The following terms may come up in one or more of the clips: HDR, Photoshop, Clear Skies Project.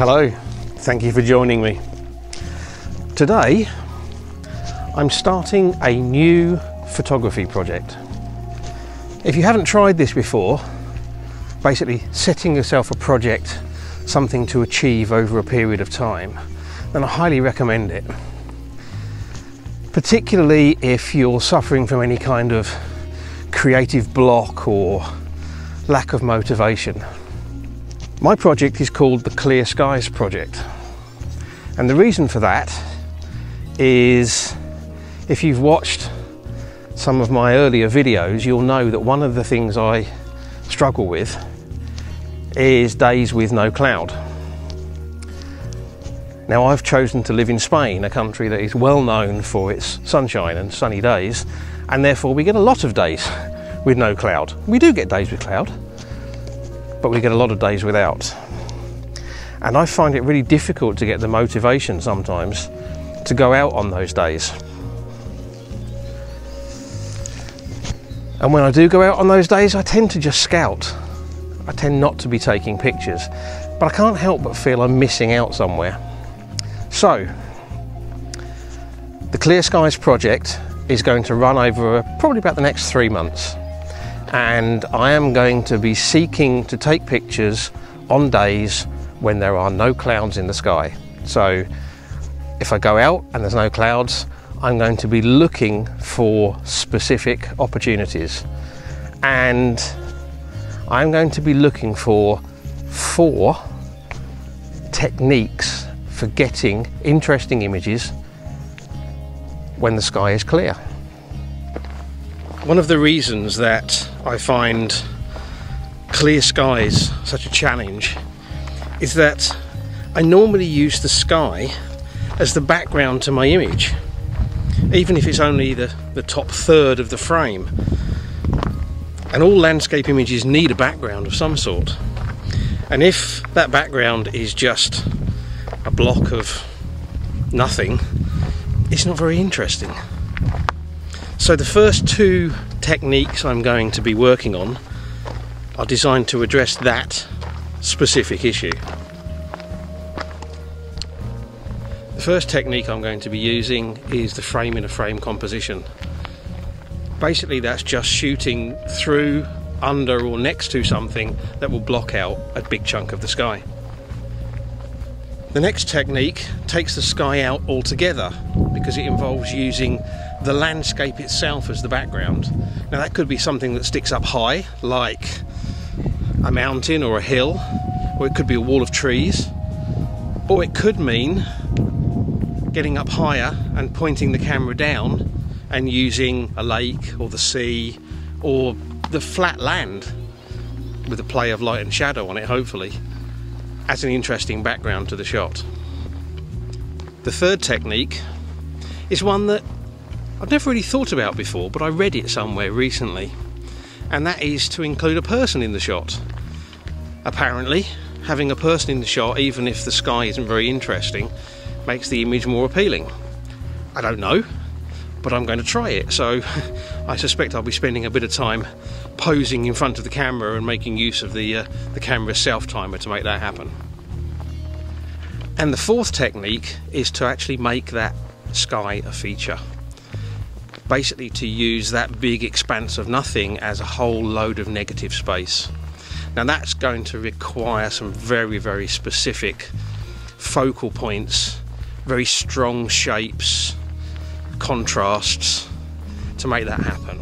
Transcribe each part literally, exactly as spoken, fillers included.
Hello, thank you for joining me. Today I'm starting a new photography project. If you haven't tried this before, basically setting yourself a project, something to achieve over a period of time, then I highly recommend it. Particularly if you're suffering from any kind of creative block or lack of motivation. My project is called the Clear Skies Project. And the reason for that is, if you've watched some of my earlier videos, you'll know that one of the things I struggle with is days with no cloud. Now, I've chosen to live in Spain, a country that is well known for its sunshine and sunny days, and therefore we get a lot of days with no cloud. We do get days with cloud, but we get a lot of days without. And I find it really difficult to get the motivation sometimes to go out on those days. And when I do go out on those days, I tend to just scout. I tend not to be taking pictures, but I can't help but feel I'm missing out somewhere. So, the Clear Skies project is going to run over probably about the next three months. And I am going to be seeking to take pictures on days when there are no clouds in the sky. So, if I go out and there's no clouds, I'm going to be looking for specific opportunities. And I'm going to be looking for four techniques for getting interesting images when the sky is clear. One of the reasons that I find clear skies such a challenge is that I normally use the sky as the background to my image, even if it's only the, the top third of the frame. And all landscape images need a background of some sort. And if that background is just a block of nothing, it's not very interesting. So the first two techniques I'm going to be working on are designed to address that specific issue. The first technique I'm going to be using is the frame in a frame composition. Basically, that's just shooting through, under or next to something that will block out a big chunk of the sky. The next technique takes the sky out altogether because it involves using the landscape itself as the background. Now, that could be something that sticks up high, like a mountain or a hill, or it could be a wall of trees, or it could mean getting up higher and pointing the camera down and using a lake or the sea or the flat land with a play of light and shadow on it, hopefully, as an interesting background to the shot. The third technique is one that I've never really thought about before, but I read it somewhere recently, and that is to include a person in the shot. Apparently, having a person in the shot, even if the sky isn't very interesting, makes the image more appealing. I don't know, but I'm going to try it, so I suspect I'll be spending a bit of time posing in front of the camera and making use of the, uh, the camera's self-timer to make that happen. And the fourth technique is to actually make that sky a feature. Basically, to use that big expanse of nothing as a whole load of negative space. Now, that's going to require some very, very specific focal points, very strong shapes, contrasts to make that happen.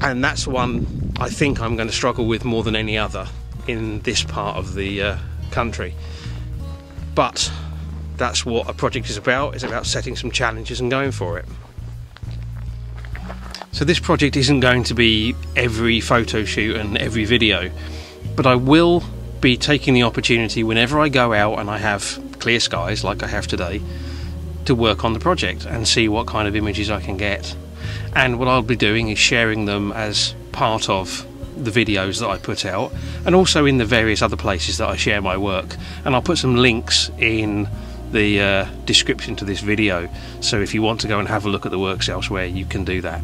And that's one I think I'm going to struggle with more than any other in this part of the uh, country. But that's what a project is about. It's about setting some challenges and going for it. So this project isn't going to be every photo shoot and every video, but I will be taking the opportunity whenever I go out and I have clear skies like I have today to work on the project and see what kind of images I can get. And what I'll be doing is sharing them as part of the videos that I put out, and also in the various other places that I share my work. And I'll put some links in the uh, description to this video, so if you want to go and have a look at the works elsewhere, you can do that.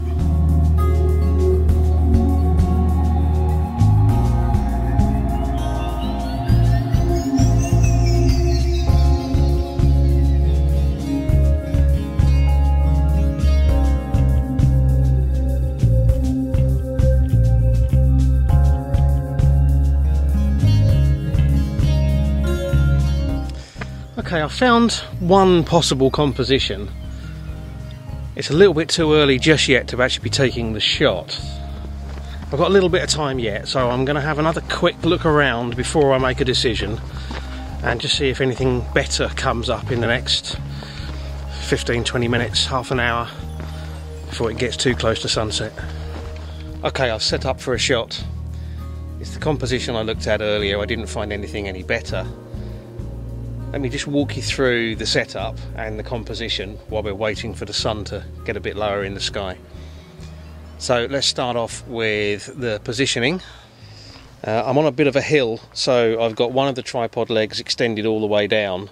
Okay, I've found one possible composition. It's a little bit too early just yet to actually be taking the shot. I've got a little bit of time yet, so I'm going to have another quick look around before I make a decision and just see if anything better comes up in the next fifteen, twenty minutes, half an hour, before it gets too close to sunset. Okay, I've set up for a shot. It's the composition I looked at earlier. I didn't find anything any better. Let me just walk you through the setup and the composition while we're waiting for the sun to get a bit lower in the sky. So let's start off with the positioning. Uh, I'm on a bit of a hill, so I've got one of the tripod legs extended all the way down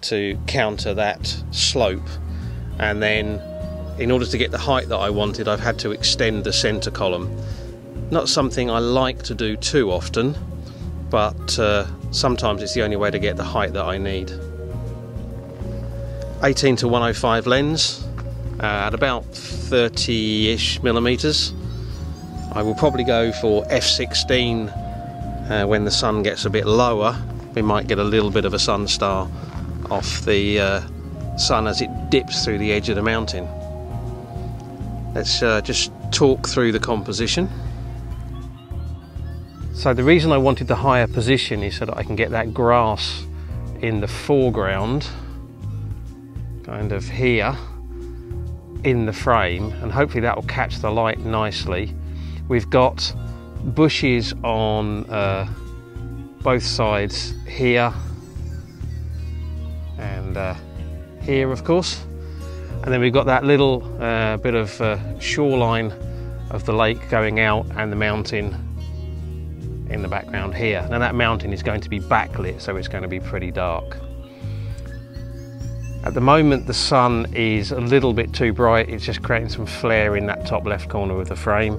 to counter that slope, and then in order to get the height that I wanted, I've had to extend the center column. Not something I like to do too often, but uh, sometimes it's the only way to get the height that I need. eighteen to one oh five lens uh, at about thirty-ish millimeters. I will probably go for f sixteen uh, when the sun gets a bit lower. We might get a little bit of a sun star off the uh, sun as it dips through the edge of the mountain. Let's uh, just talk through the composition. So the reason I wanted the higher position is so that I can get that grass in the foreground, kind of here in the frame, and hopefully that will catch the light nicely. We've got bushes on uh, both sides here and uh, here, of course, and then we've got that little uh, bit of uh, shoreline of the lake going out and the mountain in the background here. Now that mountain is going to be backlit, so it's going to be pretty dark. At the moment the sun is a little bit too bright, it's just creating some flare in that top left corner of the frame.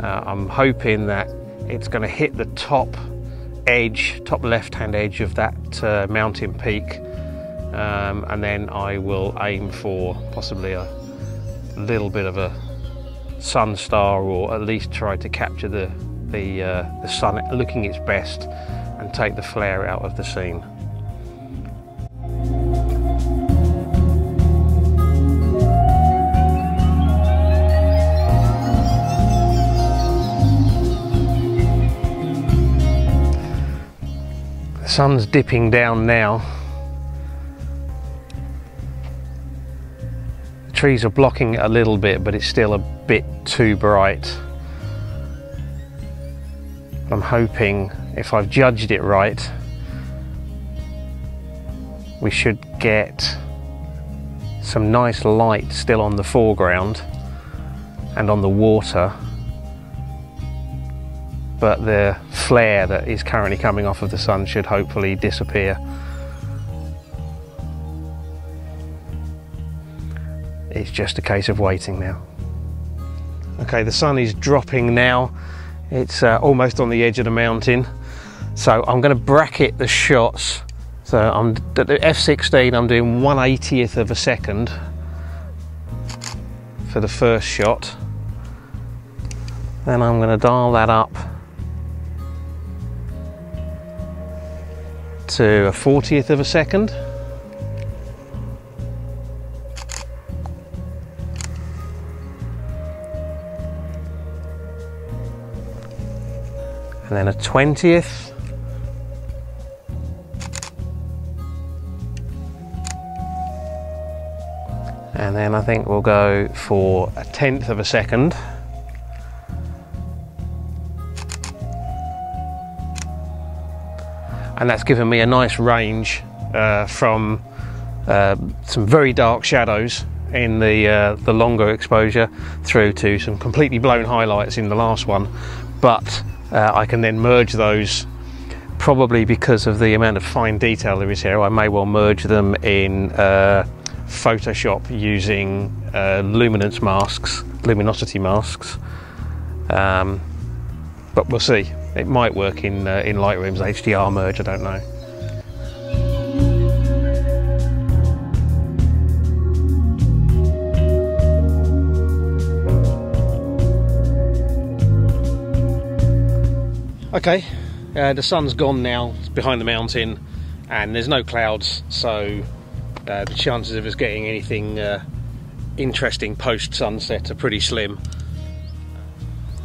Uh, I'm hoping that it's going to hit the top edge, top left hand edge of that uh, mountain peak, um, and then I will aim for possibly a little bit of a sun star, or at least try to capture the The, uh, the sun looking its best and take the flare out of the scene. The sun's dipping down now. The trees are blocking it a little bit, but it's still a bit too bright. I'm hoping, if I've judged it right, we should get some nice light still on the foreground and on the water, but the flare that is currently coming off of the sun should hopefully disappear. It's just a case of waiting now. Okay, the sun is dropping now. It's uh, almost on the edge of the mountain, so I'm going to bracket the shots. So I'm at the f sixteen, I'm doing one eightieth of a second for the first shot. Then I'm going to dial that up to a fortieth of a second. And then a twentieth. And then I think we'll go for a tenth of a second. And that's given me a nice range uh, from uh, some very dark shadows in the, uh, the longer exposure through to some completely blown highlights in the last one. But Uh, I can then merge those, probably because of the amount of fine detail there is here. I may well merge them in uh, Photoshop using uh, luminance masks, luminosity masks. Um, but we'll see. It might work in uh, in Lightroom's H D R merge. I don't know. Okay, uh, the sun's gone now, it's behind the mountain, and there's no clouds, so uh, the chances of us getting anything uh, interesting post sunset are pretty slim.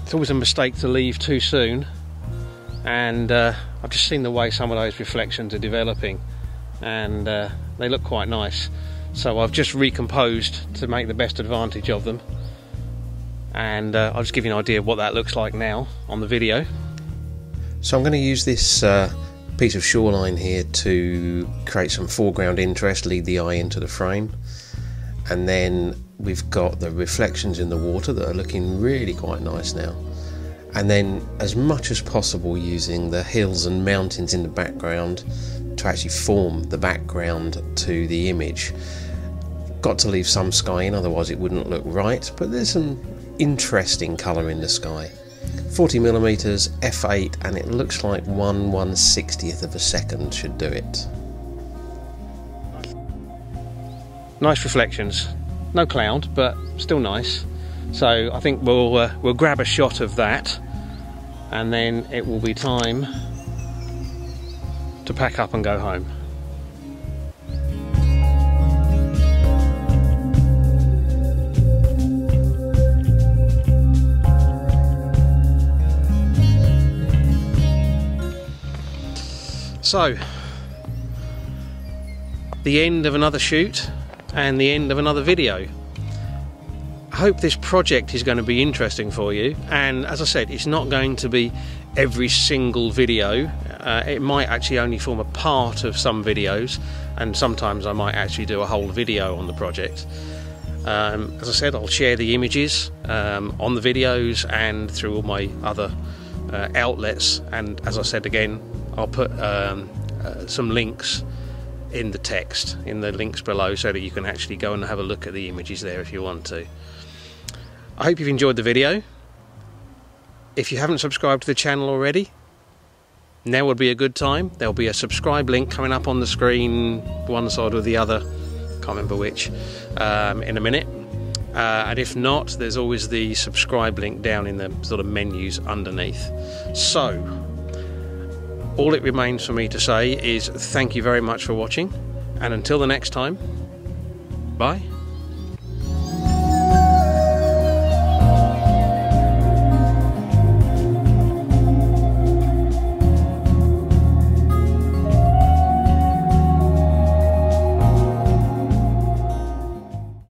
It's always a mistake to leave too soon, and uh, I've just seen the way some of those reflections are developing, and uh, they look quite nice. So I've just recomposed to make the best advantage of them, and uh, I'll just give you an idea of what that looks like now on the video. So I'm going to use this uh, piece of shoreline here to create some foreground interest, lead the eye into the frame, and then we've got the reflections in the water that are looking really quite nice now, and then as much as possible using the hills and mountains in the background to actually form the background to the image. Got to leave some sky in, otherwise it wouldn't look right, but there's some interesting colour in the sky. forty millimeters, f eight, and it looks like one one sixtieth of a second should do it. Nice reflections, no cloud, but still nice. So I think we'll uh, we'll grab a shot of that, and then it will be time to pack up and go home. So, the end of another shoot and the end of another video. I hope this project is going to be interesting for you, and as I said, it's not going to be every single video. Uh, it might actually only form a part of some videos, and sometimes I might actually do a whole video on the project. Um, as I said, I'll share the images um, on the videos and through all my other uh, outlets, and as I said again, I'll put um, uh, some links in the text, in the links below, so that you can actually go and have a look at the images there if you want to. I hope you've enjoyed the video. If you haven't subscribed to the channel already, now would be a good time. There'll be a subscribe link coming up on the screen, one side or the other, can't remember which, um, in a minute. Uh, and if not, there's always the subscribe link down in the sort of menus underneath. So, all it remains for me to say is thank you very much for watching, and until the next time, bye.